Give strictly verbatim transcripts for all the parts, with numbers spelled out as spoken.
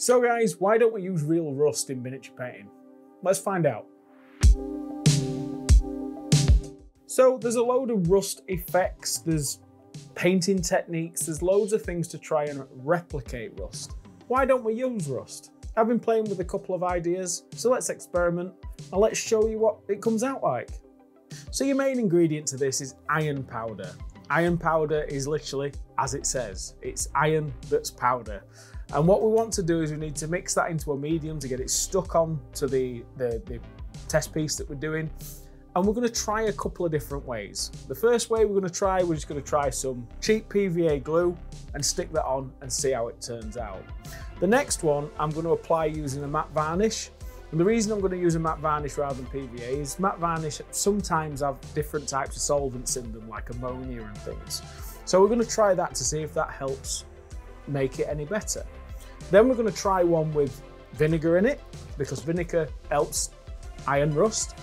So guys, why don't we use real rust in miniature painting? Let's find out. So there's a load of rust effects, there's painting techniques, there's loads of things to try and replicate rust. Why don't we use rust? I've been playing with a couple of ideas, so let's experiment and let's show you what it comes out like. So your main ingredient to this is iron powder. Iron powder is literally as it says, it's iron that's powder. And what we want to do is we need to mix that into a medium to get it stuck on to the, the, the test piece that we're doing. And we're gonna try a couple of different ways. The first way we're gonna try, we're just gonna try some cheap P V A glue and stick that on and see how it turns out. The next one I'm gonna apply using a matte varnish. And the reason I'm gonna use a matte varnish rather than P V A is matte varnish sometimes have different types of solvents in them, like ammonia and things. So we're gonna try that to see if that helps make it any better. Then we're gonna try one with vinegar in it, because vinegar helps iron rust.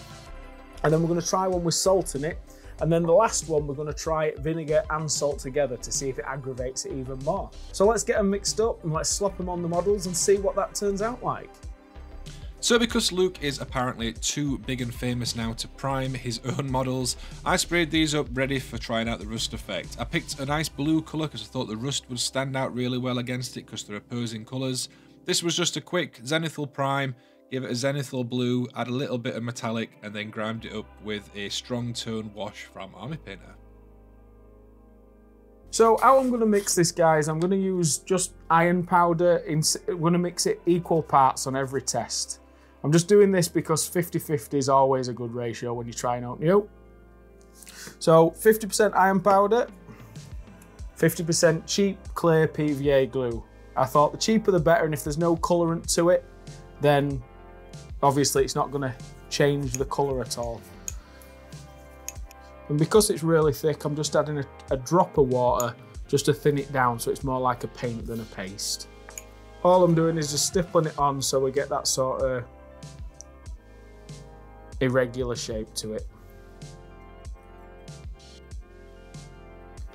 And then we're gonna try one with salt in it. And then the last one, we're gonna try vinegar and salt together to see if it aggravates it even more. So let's get them mixed up and let's slop them on the models and see what that turns out like. So because Luke is apparently too big and famous now to prime his own models, I sprayed these up ready for trying out the rust effect. I picked a nice blue colour because I thought the rust would stand out really well against it because they're opposing colours. This was just a quick zenithal prime, gave it a zenithal blue, add a little bit of metallic and then grimed it up with a strong tone wash from Army Painter. So how I'm going to mix this, guys, I'm going to use just iron powder, in, I'm going to mix it equal parts on every test. I'm just doing this because fifty fifty is always a good ratio when you're trying out new. So fifty percent iron powder, fifty percent cheap clear P V A glue. I thought the cheaper the better, and if there's no colorant to it, then obviously it's not going to change the color at all. And because it's really thick, I'm just adding a, a drop of water just to thin it down so it's more like a paint than a paste. All I'm doing is just stippling it on so we get that sort of irregular shape to it.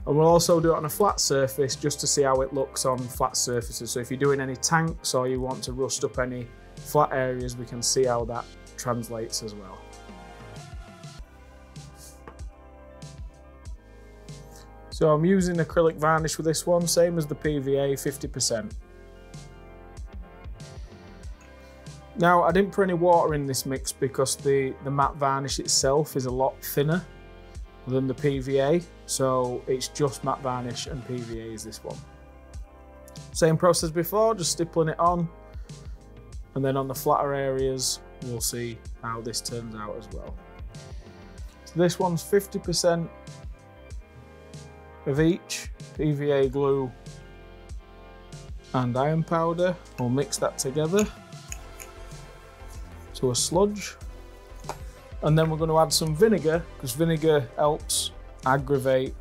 And we'll also do it on a flat surface just to see how it looks on flat surfaces. So if you're doing any tanks or you want to rust up any flat areas, we can see how that translates as well. So I'm using acrylic varnish with this one, same as the P V A, fifty percent. Now, I didn't put any water in this mix because the, the matte varnish itself is a lot thinner than the P V A, so it's just matte varnish and P V A is this one. Same process before, just stippling it on, and then on the flatter areas, we'll see how this turns out as well. So this one's fifty percent of each, P V A glue and iron powder. We'll mix that together to a sludge, and then we're going to add some vinegar because vinegar helps aggravate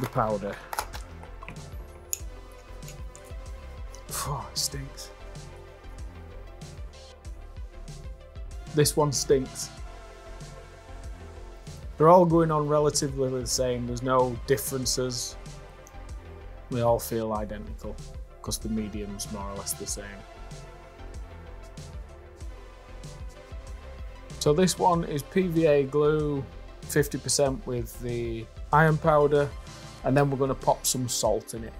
the powder. Oh, it stinks. This one stinks. They're all going on relatively the same, there's no differences. They all feel identical because the medium's more or less the same. So this one is P V A glue, fifty percent with the iron powder, and then we're going to pop some salt in it.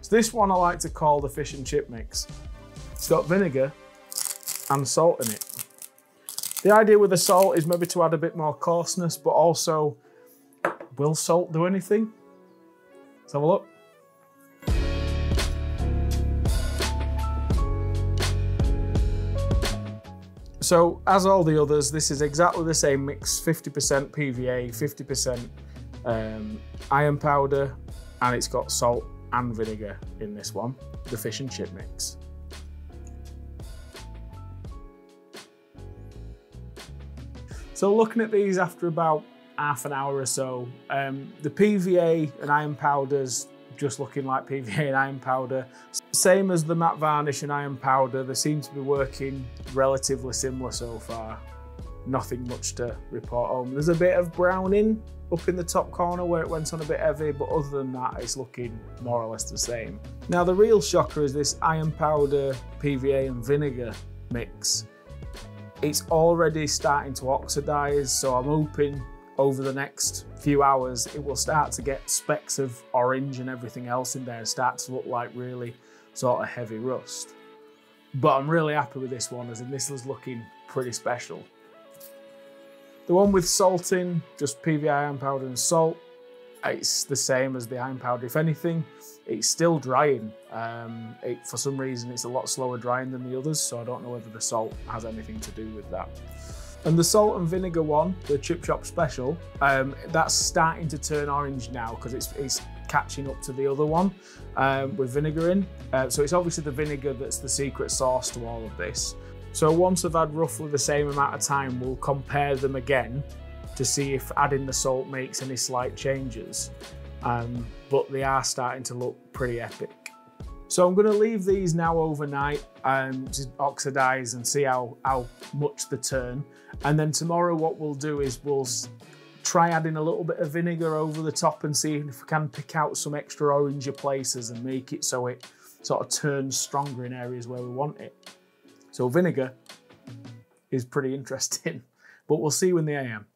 So this one I like to call the fish and chip mix. It's got vinegar and salt in it. The idea with the salt is maybe to add a bit more coarseness, but also, will salt do anything? Let's have a look. So, as all the others, this is exactly the same mix, fifty percent P V A, fifty percent um, iron powder, and it's got salt and vinegar in this one, the fish and chip mix. So looking at these after about half an hour or so, um, the P V A and iron powder's just looking like P V A and iron powder. same as the matte varnish and iron powder, they seem to be working relatively similar so far. Nothing much to report on. There's a bit of browning up in the top corner where it went on a bit heavy, but other than that, it's looking more or less the same. Now, the real shocker is this iron powder, P V A and vinegar mix. It's already starting to oxidize, so I'm hoping over the next few hours, it will start to get specks of orange and everything else in there and start to look like really sort of heavy rust. But I'm really happy with this one, as in this is looking pretty special. The one with salting, just P V A iron powder and salt, it's the same as the iron powder. If anything, it's still drying. Um, it, for some reason, it's a lot slower drying than the others, so I don't know whether the salt has anything to do with that. And the salt and vinegar one, the Chip Shop Special, um, that's starting to turn orange now because it's, it's catching up to the other one um, with vinegar in. Uh, so it's obviously the vinegar that's the secret sauce to all of this. So once I've had roughly the same amount of time, we'll compare them again to see if adding the salt makes any slight changes. Um, but they are starting to look pretty epic. So I'm gonna leave these now overnight um, to oxidize and see how, how much they turn. And then tomorrow what we'll do is we'll try adding a little bit of vinegar over the top and see if we can pick out some extra orangey places and make it so it sort of turns stronger in areas where we want it. So vinegar is pretty interesting, but we'll see you in the A M.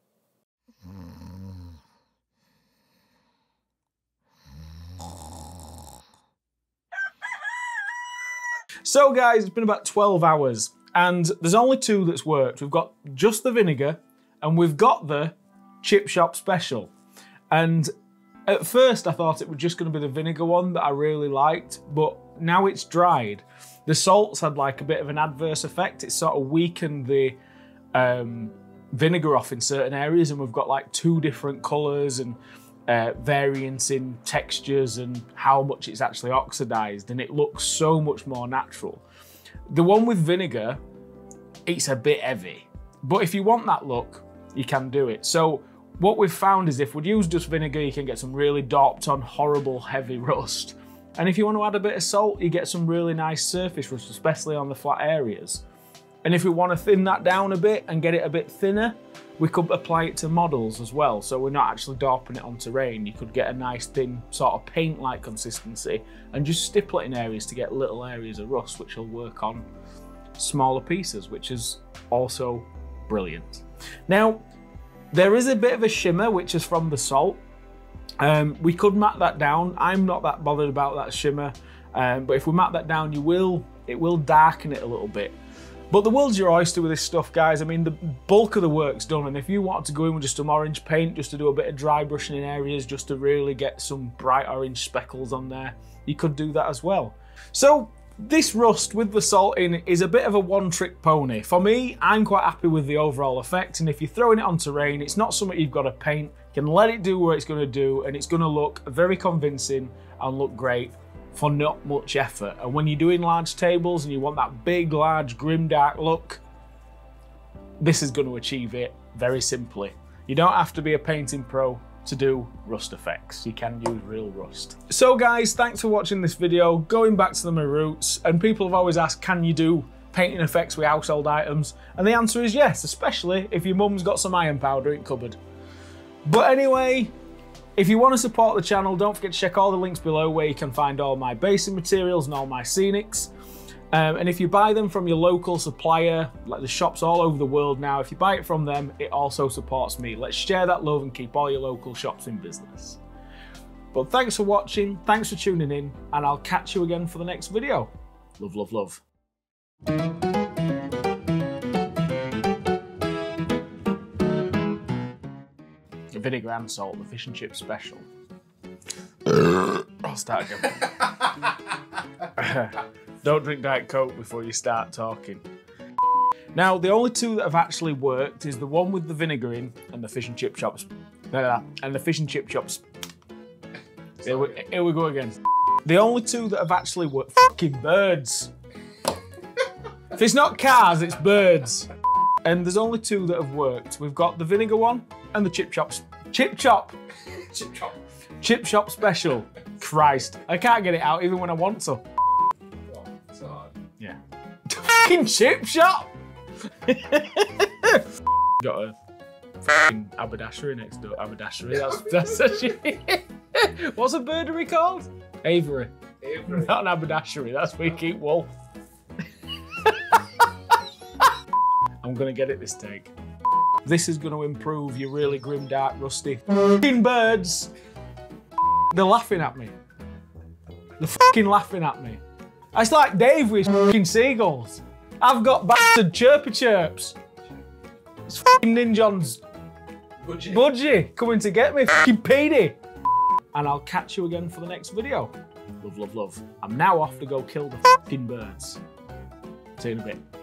So guys, it's been about twelve hours and there's only two that's worked. We've got just the vinegar and we've got the Chip Shop Special. And at first I thought it was just gonna be the vinegar one that I really liked, but now it's dried. The salts had like a bit of an adverse effect. It sort of weakened the um, vinegar off in certain areas, and we've got like two different colors and Uh, variance in textures and how much it's actually oxidized, and it looks so much more natural. The one with vinegar, it's a bit heavy, but if you want that look, you can do it. So what we've found is if we'd use just vinegar, you can get some really daubed on, horrible, heavy rust. And if you want to add a bit of salt, you get some really nice surface rust, especially on the flat areas. And if we want to thin that down a bit and get it a bit thinner, we could apply it to models as well. So we're not actually daubing it on terrain. You could get a nice thin sort of paint-like consistency and just stipple it in areas to get little areas of rust, which will work on smaller pieces, which is also brilliant. Now, there is a bit of a shimmer, which is from the salt. Um, we could matte that down. I'm not that bothered about that shimmer, um, but if we matte that down, you will, it will darken it a little bit. But the world's your oyster with this stuff, guys. I mean, the bulk of the work's done, and if you wanted to go in with just some orange paint, just to do a bit of dry brushing in areas, just to really get some bright orange speckles on there, you could do that as well. So this rust with the salt in is a bit of a one-trick pony. For me, I'm quite happy with the overall effect, and if you're throwing it on terrain, it's not something you've got to paint. You can let it do what it's going to do, and it's going to look very convincing and look great for not much effort. And when you're doing large tables and you want that big, large, grim, dark look, this is going to achieve it very simply. You don't have to be a painting pro to do rust effects. You can use real rust. So guys, thanks for watching this video. Going back to my roots, and people have always asked, can you do painting effects with household items? And the answer is yes, especially if your mum's got some iron powder in cupboard. But anyway, if you want to support the channel, don't forget to check all the links below where you can find all my basing materials and all my scenics. Um, and if you buy them from your local supplier, like the shops all over the world now, if you buy it from them, it also supports me. Let's share that love and keep all your local shops in business. But thanks for watching, thanks for tuning in, and I'll catch you again for the next video. Love, love, love. Vinegar and salt, the fish and chip special. I'll start again. Don't drink Diet Coke before you start talking. Now, the only two that have actually worked is the one with the vinegar in and the fish and chip chops. And the fish and chip chops. Here we, here we go again. The only two that have actually worked. Fucking birds. If it's not cars, it's birds. And there's only two that have worked. We've got the vinegar one and the chip chops. Chip chop. Chip chop. Chip shop special. Christ, I can't get it out even when I want to. Yeah. Fucking chip shop! Got a fucking haberdashery next door. Haberdashery, that's, that's actually. What's a birdery called? Aviary. Aviary. Not an haberdashery, that's where you keep wolf. I'm gonna get it this take. This is gonna improve your really grim, dark, rusty fucking birds. They're laughing at me. They're fucking laughing at me. It's like Dave with his fucking seagulls. I've got bastard chirpy chirps. It's fucking Ninjon's budgie. budgie coming to get me, fucking P D. And I'll catch you again for the next video. Love, love, love. I'm now off to go kill the fucking birds. See you in a bit.